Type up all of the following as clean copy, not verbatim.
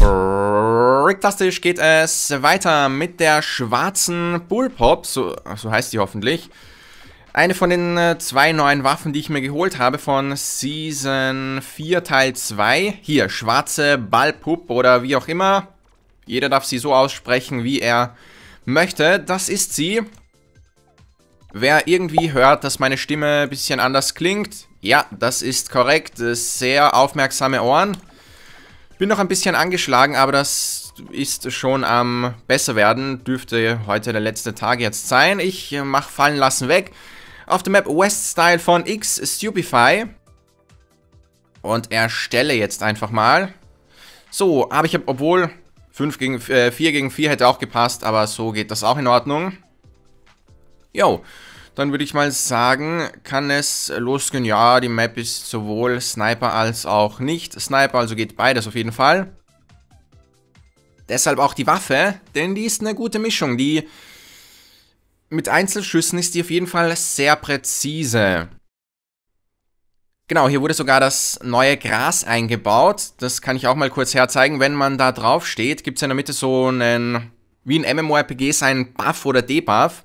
Bricktastisch geht es weiter mit der schwarzen Bullpup, so heißt sie hoffentlich. Eine von den zwei neuen Waffen, die ich mir geholt habe von Season 4 Teil 2. Hier, schwarze Bullpup oder wie auch immer. Jeder darf sie so aussprechen, wie er möchte. Das ist sie. Wer irgendwie hört, dass meine Stimme ein bisschen anders klingt. Ja, das ist korrekt. Sehr aufmerksame Ohren. Bin noch ein bisschen angeschlagen, aber das ist schon am besser werden. Dürfte heute der letzte Tag jetzt sein. Ich mache fallen lassen weg. Auf der Map West-Style von X-Stupefy. Und erstelle jetzt einfach mal. So, aber ich habe, obwohl 4 gegen 4 hätte auch gepasst, aber so geht das auch in Ordnung. Jo, dann würde ich mal sagen, kann es losgehen. Ja, die Map ist sowohl Sniper als auch nicht Sniper, also geht beides auf jeden Fall. Deshalb auch die Waffe, denn die ist eine gute Mischung. Die mit Einzelschüssen ist die auf jeden Fall sehr präzise. Genau, hier wurde sogar das neue Gras eingebaut. Das kann ich auch mal kurz herzeigen. Wenn man da drauf steht, gibt es in der Mitte so einen, wie ein MMORPG, seinen Buff oder Debuff.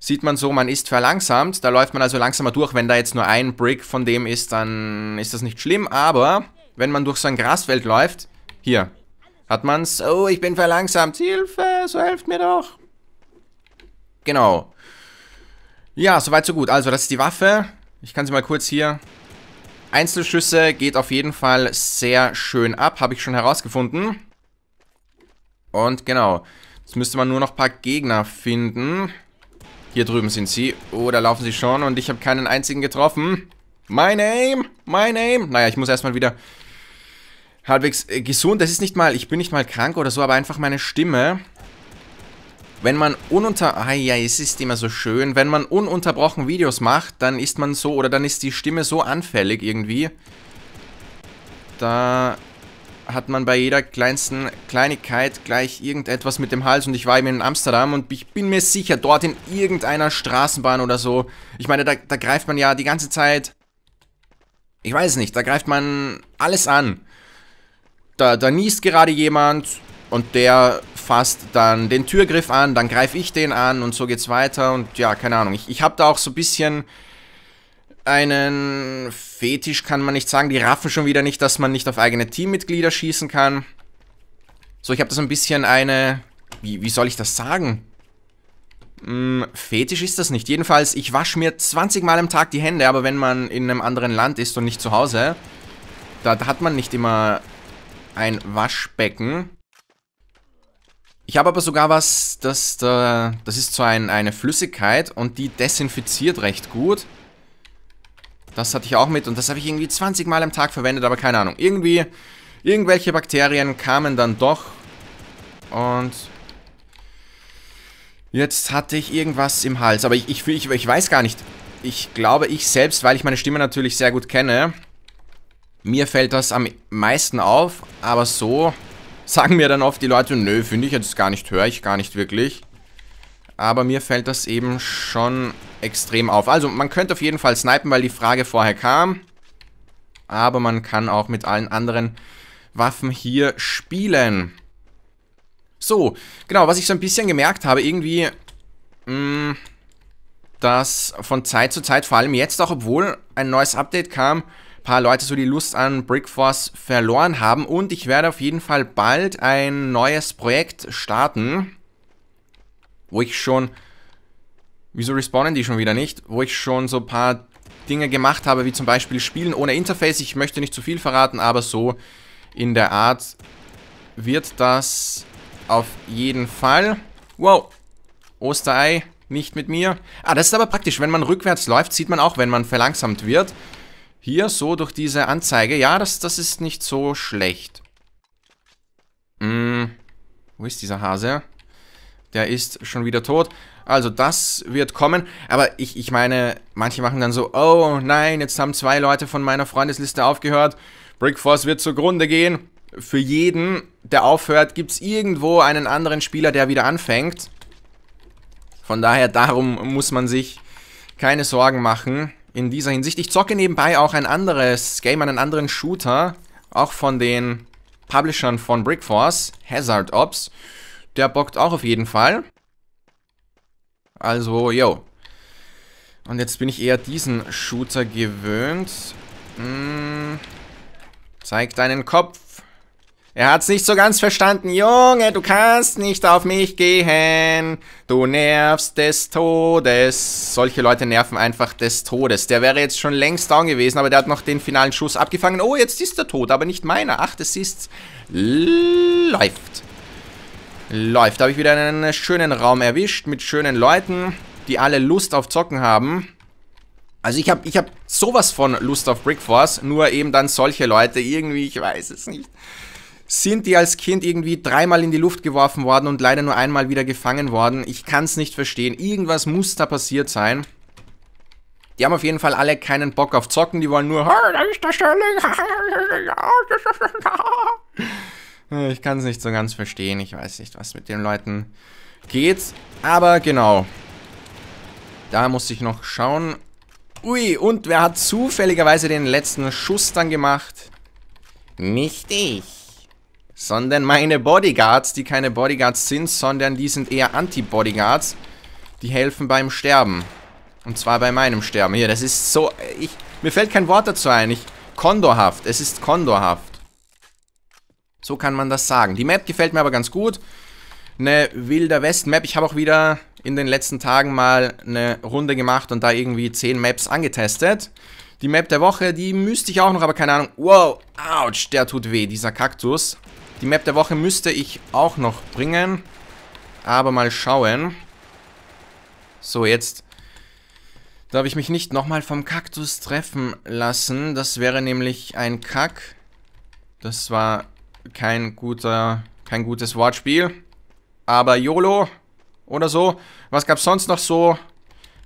Sieht man so, man ist verlangsamt, da läuft man also langsamer durch. Wenn da jetzt nur ein Brick von dem ist, dann ist das nicht schlimm, aber wenn man durch so ein Grasfeld läuft, hier, hat man's, oh, ich bin verlangsamt, Hilfe, so helft mir doch. Genau. Ja, soweit so gut, also das ist die Waffe, ich kann sie mal kurz hier, Einzelschüsse geht auf jeden Fall sehr schön ab, habe ich schon herausgefunden. Und genau, jetzt müsste man nur noch ein paar Gegner finden. Hier drüben sind sie. Oh, da laufen sie schon und ich habe keinen einzigen getroffen. My name. Naja, ich muss erstmal wieder halbwegs gesund. Das ist nicht mal, ich bin nicht mal krank oder so, aber einfach meine Stimme. Wenn man es ist immer so schön, wenn man ununterbrochen Videos macht, dann ist man so, oder dann ist die Stimme so anfällig irgendwie. Da hat man bei jeder kleinsten Kleinigkeit gleich irgendetwas mit dem Hals. Und ich war eben in Amsterdam und ich bin mir sicher, dort in irgendeiner Straßenbahn oder so. Ich meine, da greift man ja die ganze Zeit, ich weiß nicht, da greift man alles an. Da niest gerade jemand und der fasst dann den Türgriff an, dann greife ich den an und so geht's weiter. Und ja, keine Ahnung, ich habe da auch so ein bisschen einen Fetisch, kann man nicht sagen. Die raffen schon wieder nicht, dass man nicht auf eigene Teammitglieder schießen kann. So, ich habe da so ein bisschen eine, wie soll ich das sagen? Fetisch ist das nicht. Jedenfalls, ich wasche mir 20 Mal am Tag die Hände, aber wenn man in einem anderen Land ist und nicht zu Hause, da hat man nicht immer ein Waschbecken. Ich habe aber sogar was, das ist so eine Flüssigkeit und die desinfiziert recht gut. Das hatte ich auch mit und das habe ich irgendwie 20 Mal am Tag verwendet, aber keine Ahnung. Irgendwie, irgendwelche Bakterien kamen dann doch und jetzt hatte ich irgendwas im Hals. Aber ich weiß gar nicht, ich glaube ich selbst, weil ich meine Stimme natürlich sehr gut kenne, mir fällt das am meisten auf, aber so sagen mir dann oft die Leute, nö, finde ich jetzt gar nicht, höre ich gar nicht wirklich. Aber mir fällt das eben schon extrem auf. Also man könnte auf jeden Fall snipen, weil die Frage vorher kam. Aber man kann auch mit allen anderen Waffen hier spielen. So, genau, was ich so ein bisschen gemerkt habe, irgendwie, dass von Zeit zu Zeit, vor allem jetzt auch, obwohl ein neues Update kam, ein paar Leute so die Lust an Brick Force verloren haben. Und ich werde auf jeden Fall bald ein neues Projekt starten, wo ich schon, wieso respawnen die schon wieder nicht, wo ich schon so ein paar Dinge gemacht habe, wie zum Beispiel Spielen ohne Interface. Ich möchte nicht zu viel verraten, aber so in der Art wird das auf jeden Fall. Wow, Osterei, nicht mit mir. Ah, das ist aber praktisch, wenn man rückwärts läuft, sieht man auch, wenn man verlangsamt wird. Hier so durch diese Anzeige, ja, das ist nicht so schlecht. Wo ist dieser Hase? Der ist schon wieder tot. Also das wird kommen. Aber ich meine, manche machen dann so, oh nein, jetzt haben 2 Leute von meiner Freundesliste aufgehört. Brick Force wird zugrunde gehen. Für jeden, der aufhört, gibt es irgendwo einen anderen Spieler, der wieder anfängt. Von daher, darum muss man sich keine Sorgen machen in dieser Hinsicht. Ich zocke nebenbei auch ein anderes Game, einen anderen Shooter. Auch von den Publishern von Brick Force, Hazard Ops. Der bockt auch auf jeden Fall. Also, yo. Und jetzt bin ich eher diesen Shooter gewöhnt. Zeig deinen Kopf. Er hat's nicht so ganz verstanden. Junge, du kannst nicht auf mich gehen. Du nervst des Todes. Solche Leute nerven einfach des Todes. Der wäre jetzt schon längst down gewesen, aber der hat noch den finalen Schuss abgefangen. Oh, jetzt ist er tot, aber nicht meiner. Ach, das ist... Läuft. Läuft. Da habe ich wieder einen schönen Raum erwischt mit schönen Leuten, die alle Lust auf Zocken haben. Also ich hab sowas von Lust auf Brick Force, nur eben dann solche Leute irgendwie, ich weiß es nicht, sind die als Kind irgendwie dreimal in die Luft geworfen worden und leider nur einmal wieder gefangen worden. Ich kann es nicht verstehen. Irgendwas muss da passiert sein. Die haben auf jeden Fall alle keinen Bock auf Zocken, die wollen nur, da ist der Schilling. Ich kann es nicht so ganz verstehen, ich weiß nicht, was mit den Leuten geht, aber genau. Da muss ich noch schauen. Ui, und wer hat zufälligerweise den letzten Schuss dann gemacht? Nicht ich, sondern meine Bodyguards, die keine Bodyguards sind, sondern die sind eher Anti-Bodyguards. Die helfen beim Sterben. Und zwar bei meinem Sterben. Hier, das ist so... Mir fällt kein Wort dazu ein. Kondorhaft. Es ist kondorhaft. So kann man das sagen. Die Map gefällt mir aber ganz gut. Eine wilder West-Map. Ich habe auch wieder in den letzten Tagen mal eine Runde gemacht und da irgendwie 10 Maps angetestet. Die Map der Woche, die müsste ich auch noch, aber keine Ahnung. Wow, ouch, der tut weh, dieser Kaktus. Die Map der Woche müsste ich auch noch bringen, aber mal schauen. So, jetzt darf ich mich nicht nochmal vom Kaktus treffen lassen. Das wäre nämlich ein Kack. Das war kein gutes Wortspiel. Aber YOLO oder so. Was gab's sonst noch so?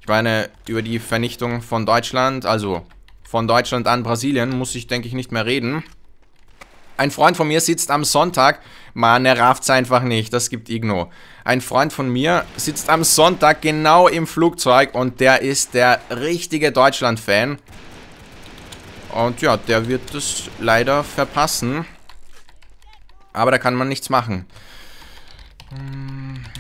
Ich meine, über die Vernichtung von Deutschland, also von Deutschland an Brasilien, muss ich, denke ich, nicht mehr reden. Ein Freund von mir sitzt am Sonntag, Mann, er rafft's einfach nicht, das gibt Igno. Ein Freund von mir sitzt am Sonntag genau im Flugzeug und der ist der richtige Deutschland-Fan. Und ja, der wird es leider verpassen. Aber da kann man nichts machen.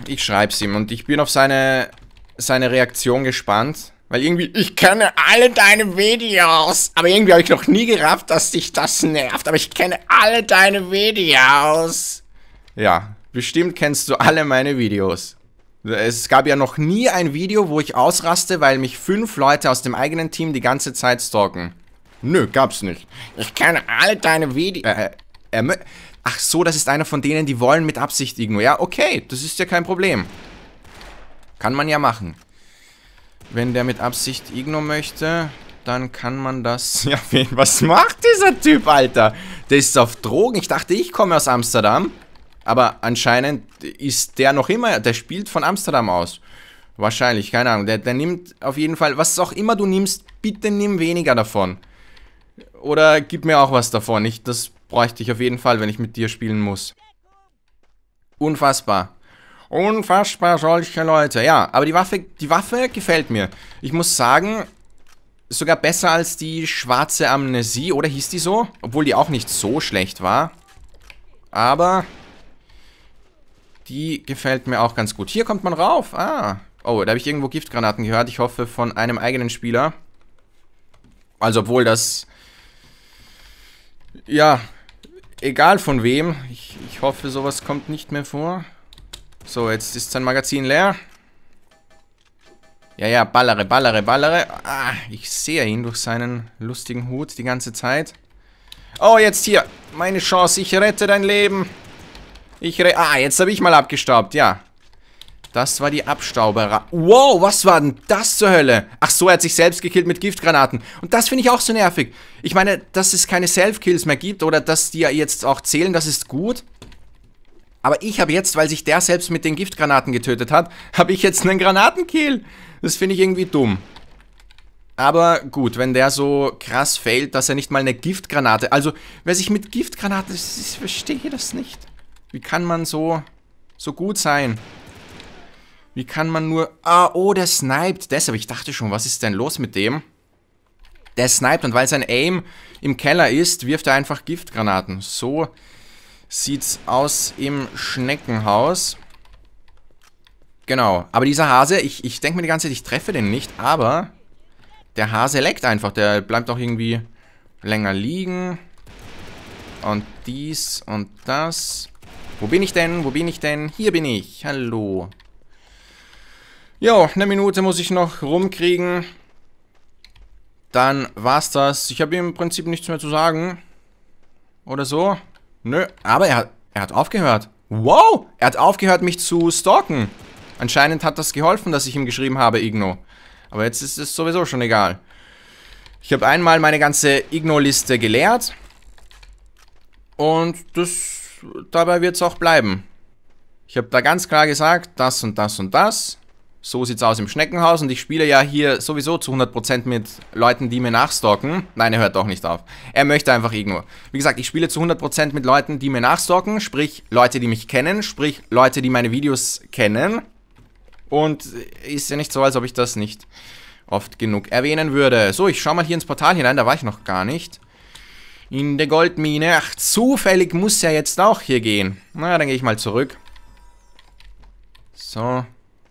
Ich schreib's ihm und ich bin auf seine Reaktion gespannt, weil irgendwie, ich kenne alle deine Videos, aber irgendwie habe ich noch nie gerafft, dass dich das nervt, aber ich kenne alle deine Videos. Ja, bestimmt kennst du alle meine Videos. Es gab ja noch nie ein Video, wo ich ausraste, weil mich 5 Leute aus dem eigenen Team die ganze Zeit stalken. Nö, gab's nicht. Ich kenne alle deine Videos. Ach so, das ist einer von denen, die wollen mit Absicht irgendwo. Ja, okay, das ist ja kein Problem. Kann man ja machen. Wenn der mit Absicht Igno möchte, dann kann man das... Ja, was macht dieser Typ, Alter? Der ist auf Drogen. Ich dachte, ich komme aus Amsterdam. Aber anscheinend ist der noch immer... Der spielt von Amsterdam aus. Wahrscheinlich, keine Ahnung. Der nimmt auf jeden Fall... Was auch immer du nimmst, bitte nimm weniger davon. Oder gib mir auch was davon. Das bräuchte ich auf jeden Fall, wenn ich mit dir spielen muss. Unfassbar. Unfassbar, solche Leute. Ja, aber die Waffe gefällt mir. Ich muss sagen, sogar besser als die Schwarze Amnesie, oder hieß die so? Obwohl die auch nicht so schlecht war. Aber die gefällt mir auch ganz gut. Hier kommt man rauf. Ah. Oh, da habe ich irgendwo Giftgranaten gehört. Ich hoffe, von einem eigenen Spieler. Also, obwohl das... Ja, egal von wem. Ich hoffe, sowas kommt nicht mehr vor. So, jetzt ist sein Magazin leer. Ja, ballere, ballere, ballere. Ah, ich sehe ihn durch seinen lustigen Hut die ganze Zeit. Oh, jetzt hier. Meine Chance, ich rette dein Leben. Jetzt habe ich mal abgestaubt, ja. Das war die Abstauberer. Wow, was war denn das zur Hölle? Ach so, er hat sich selbst gekillt mit Giftgranaten. Und das finde ich auch so nervig. Ich meine, dass es keine Self-Kills mehr gibt oder dass die ja jetzt auch zählen, das ist gut. Aber ich habe jetzt, weil sich der selbst mit den Giftgranaten getötet hat, habe ich jetzt einen Granatenkill. Das finde ich irgendwie dumm. Aber gut, wenn der so krass failt, dass er nicht mal eine Giftgranate... Also, wer sich mit Giftgranaten... Ich verstehe das nicht. Wie kann man so gut sein? Wie kann man nur... Ah, oh, der sniped. Deshalb, ich dachte schon, was ist denn los mit dem? Der sniped und weil sein Aim im Keller ist, wirft er einfach Giftgranaten. So sieht's aus im Schneckenhaus. Genau, aber dieser Hase, ich denke mir die ganze Zeit, ich treffe den nicht, aber der Hase leckt einfach, der bleibt auch irgendwie länger liegen. Und dies und das. Wo bin ich denn? Wo bin ich denn? Hier bin ich. Hallo. Jo, eine Minute muss ich noch rumkriegen. Dann war's das. Ich habe im Prinzip nichts mehr zu sagen. Oder so. Nö, aber er hat aufgehört. Wow, er hat aufgehört, mich zu stalken. Anscheinend hat das geholfen, dass ich ihm geschrieben habe, Igno. Aber jetzt ist es sowieso schon egal. Ich habe einmal meine ganze Igno-Liste geleert. Und dabei wird es auch bleiben. Ich habe da ganz klar gesagt, das und das und das. So sieht es aus im Schneckenhaus. Und ich spiele ja hier sowieso zu 100% mit Leuten, die mir nachstalken. Nein, er hört doch nicht auf. Er möchte einfach Igno. Wie gesagt, ich spiele zu 100% mit Leuten, die mir nachstalken. Sprich, Leute, die mich kennen. Sprich, Leute, die meine Videos kennen. Und ist ja nicht so, als ob ich das nicht oft genug erwähnen würde. So, ich schaue mal hier ins Portal hinein. Da war ich noch gar nicht. In der Goldmine. Ach, zufällig muss ja jetzt auch hier gehen. Na, dann gehe ich mal zurück. So.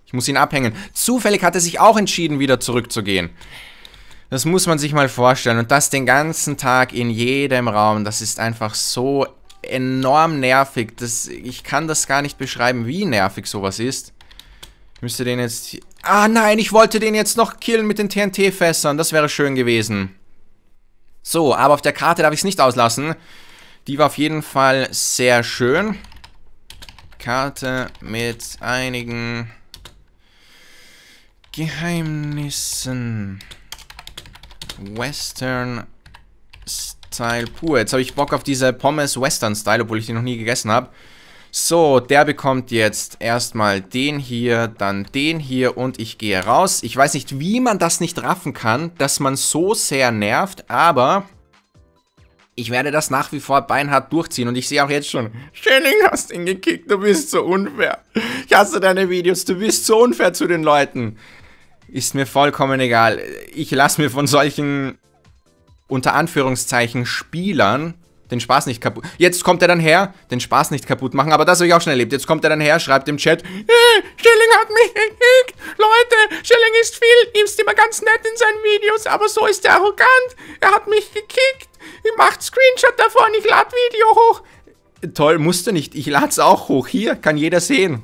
Ich muss ihn abhängen. Zufällig hat er sich auch entschieden, wieder zurückzugehen. Das muss man sich mal vorstellen. Und das den ganzen Tag in jedem Raum. Das ist einfach so enorm nervig. Ich kann das gar nicht beschreiben, wie nervig sowas ist. Ich müsste den jetzt... Ah nein, ich wollte den jetzt noch killen mit den TNT-Fässern. Das wäre schön gewesen. So, aber auf der Karte darf ich es nicht auslassen. Die war auf jeden Fall sehr schön. Karte mit einigen Geheimnissen. Western-Style pur. Jetzt habe ich Bock auf diese Pommes Western-Style, obwohl ich die noch nie gegessen habe. So, der bekommt jetzt erstmal den hier, dann den hier und ich gehe raus. Ich weiß nicht, wie man das nicht raffen kann, dass man so sehr nervt, aber ich werde das nach wie vor beinhart durchziehen und ich sehe auch jetzt schon, Schilling, hast ihn gekickt, du bist so unfair. Ich hasse deine Videos, du bist so unfair zu den Leuten. Ist mir vollkommen egal. Ich lasse mir von solchen, unter Anführungszeichen, Spielern den Spaß nicht kaputt. Jetzt kommt er dann her, den Spaß nicht kaputt machen, aber das habe ich auch schon erlebt. Jetzt kommt er dann her, schreibt im Chat, Schilling hat mich gekickt. Leute, Schilling ist viel, ist immer ganz nett in seinen Videos, aber so ist er arrogant. Er hat mich gekickt. Ich mache Screenshot davon, ich lade Video hoch. Toll, musst du nicht. Ich lade es auch hoch. Hier, kann jeder sehen.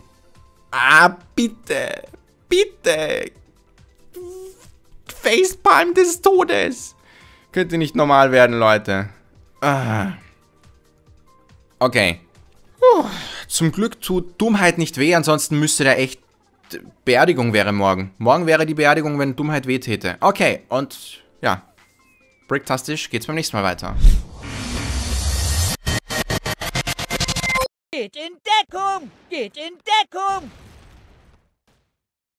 Ah, bitte. Bitte. Facepalm des Todes. Könnt ihr nicht normal werden, Leute. Okay. Zum Glück tut Dummheit nicht weh, ansonsten müsste da echt... Beerdigung wäre morgen. Morgen wäre die Beerdigung, wenn Dummheit weh täte. Okay, und ja. Bricktastisch geht's beim nächsten Mal weiter. Geht in Deckung! Geht in Deckung!